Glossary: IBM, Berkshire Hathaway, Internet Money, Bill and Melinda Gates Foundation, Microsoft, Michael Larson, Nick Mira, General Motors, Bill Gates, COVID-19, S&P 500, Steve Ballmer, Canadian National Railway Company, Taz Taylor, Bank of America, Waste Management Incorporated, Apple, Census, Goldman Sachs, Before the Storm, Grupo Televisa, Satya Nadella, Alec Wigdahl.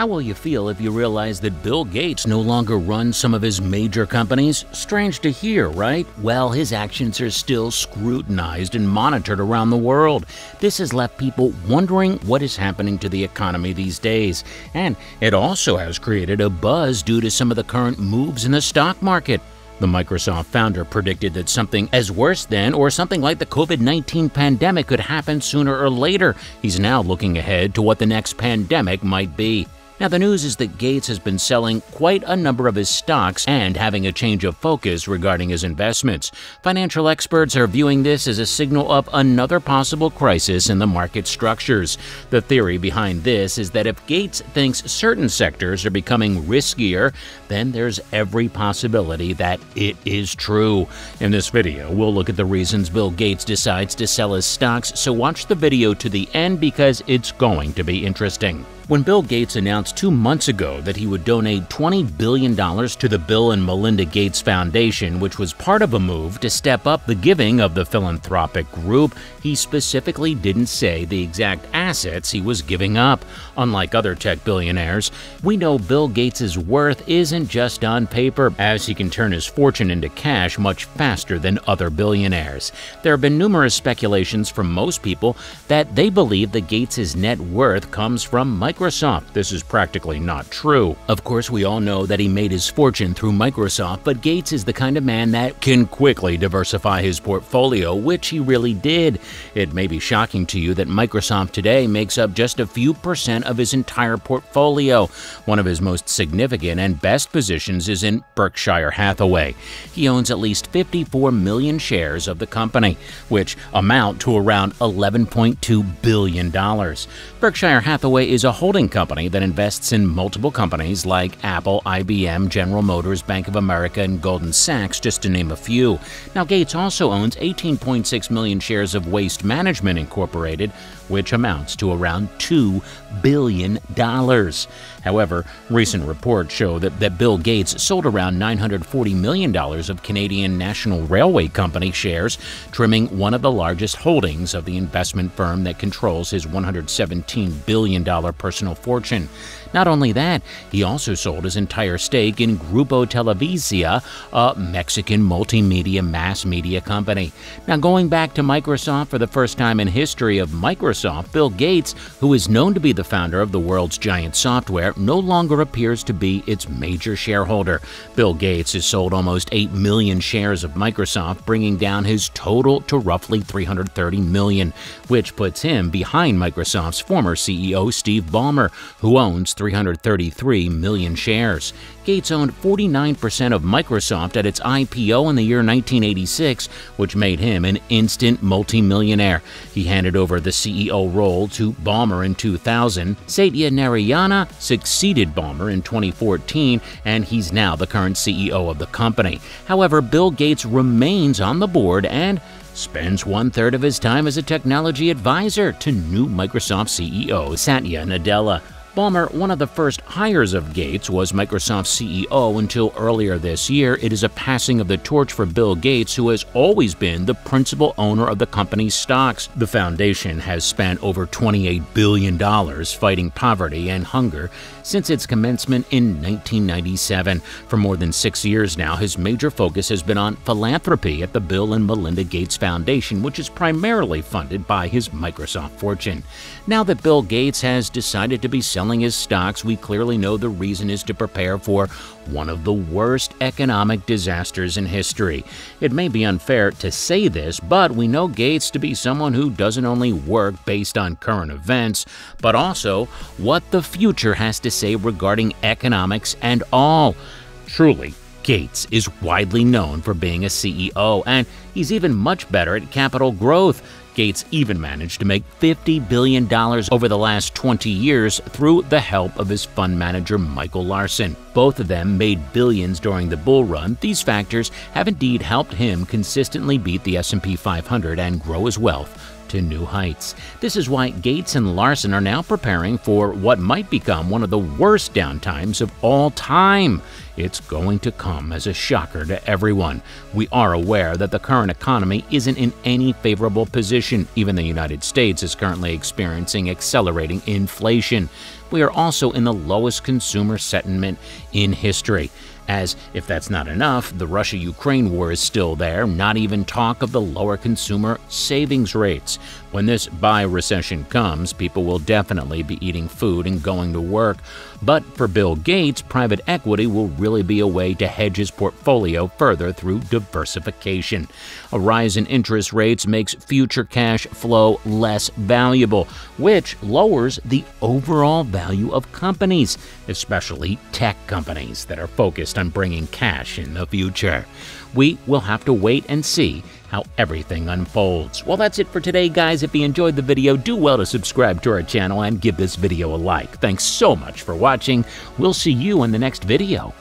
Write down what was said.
How will you feel if you realize that Bill Gates no longer runs some of his major companies? Strange to hear, right? Well, his actions are still scrutinized and monitored around the world. This has left people wondering what is happening to the economy these days. And it also has created a buzz due to some of the current moves in the stock market. The Microsoft founder predicted that something as worse than or something like the COVID-19 pandemic could happen sooner or later. He's now looking ahead to what the next pandemic might be. Now, the news is that Gates has been selling quite a number of his stocks and having a change of focus regarding his investments. Financial experts are viewing this as a signal of another possible crisis in the market structures. The theory behind this is that if Gates thinks certain sectors are becoming riskier, then there's every possibility that it is true. In this video, we'll look at the reasons Bill Gates decides to sell his stocks, so watch the video to the end because it's going to be interesting. When Bill Gates announced 2 months ago that he would donate $20 billion to the Bill and Melinda Gates Foundation, which was part of a move to step up the giving of the philanthropic group, he specifically didn't say the exact assets he was giving up. Unlike other tech billionaires, we know Bill Gates' worth isn't just on paper, as he can turn his fortune into cash much faster than other billionaires. There have been numerous speculations from most people that they believe that Gates' net worth comes from Microsoft. This is practically not true. Of course, we all know that he made his fortune through Microsoft, but Gates is the kind of man that can quickly diversify his portfolio, which he really did. It may be shocking to you that Microsoft today makes up just a few % of his entire portfolio. One of his most significant and best positions is in Berkshire Hathaway. He owns at least 54 million shares of the company, which amount to around $11.2 billion. Berkshire Hathaway is a holding company that invests in multiple companies like Apple, IBM, General Motors, Bank of America, and Goldman Sachs, just to name a few. Now, Gates also owns 18.6 million shares of Waste Management Incorporated, which amounts to around $2 billion. However, recent reports show that Bill Gates sold around $940 million of Canadian National Railway Company shares, trimming one of the largest holdings of the investment firm that controls his $117 billion personal fortune. Not only that, he also sold his entire stake in Grupo Televisa, a Mexican multimedia mass media company. Now, going back to Microsoft for the first time in history of Microsoft, Bill Gates, who is known to be the founder of the world's giant software, no longer appears to be its major shareholder. Bill Gates has sold almost 8 million shares of Microsoft, bringing down his total to roughly 330 million, which puts him behind Microsoft's former CEO, Steve Ballmer, who owns 333 million shares. Gates owned 49% of Microsoft at its IPO in the year 1986, which made him an instant multimillionaire. He handed over the CEO role to Ballmer in 2000. Satya Nadella succeeded Ballmer in 2014, and he's now the current CEO of the company. However, Bill Gates remains on the board and spends one-third of his time as a technology advisor to new Microsoft CEO Satya Nadella. Ballmer, one of the first hires of Gates, was Microsoft's CEO until earlier this year. It is a passing of the torch for Bill Gates, who has always been the principal owner of the company's stocks. The foundation has spent over $28 billion fighting poverty and hunger since its commencement in 1997. For more than 6 years now, his major focus has been on philanthropy at the Bill and Melinda Gates Foundation, which is primarily funded by his Microsoft fortune. Now that Bill Gates has decided to be selling his stocks, we clearly know the reason is to prepare for one of the worst economic disasters in history. It may be unfair to say this, but we know Gates to be someone who doesn't only work based on current events, but also what the future has to say regarding economics and all. Truly, Gates is widely known for being a CEO, and he's even much better at capital growth. Gates even managed to make $50 billion over the last 20 years through the help of his fund manager, Michael Larson. Both of them made billions during the bull run. These factors have indeed helped him consistently beat the S&P 500 and grow his wealth to new heights. This is why Gates and Larson are now preparing for what might become one of the worst downtimes of all time. It's going to come as a shocker to everyone. We are aware that the current current economy isn't in any favorable position. Even the United States is currently experiencing accelerating inflation. We are also in the lowest consumer sentiment in history. As if that's not enough, the Russia-Ukraine war is still there, not even talk of the lower consumer savings rates. When this bi-recession comes, people will definitely be eating food and going to work. But for Bill Gates, private equity will really be a way to hedge his portfolio further through diversification. A rise in interest rates makes future cash flow less valuable, which lowers the overall value of companies, especially tech companies that are focused on bringing cash in the future. We will have to wait and see how everything unfolds. Well, that's it for today, guys. If you enjoyed the video, do well to subscribe to our channel and give this video a like. Thanks so much for watching. We'll see you in the next video.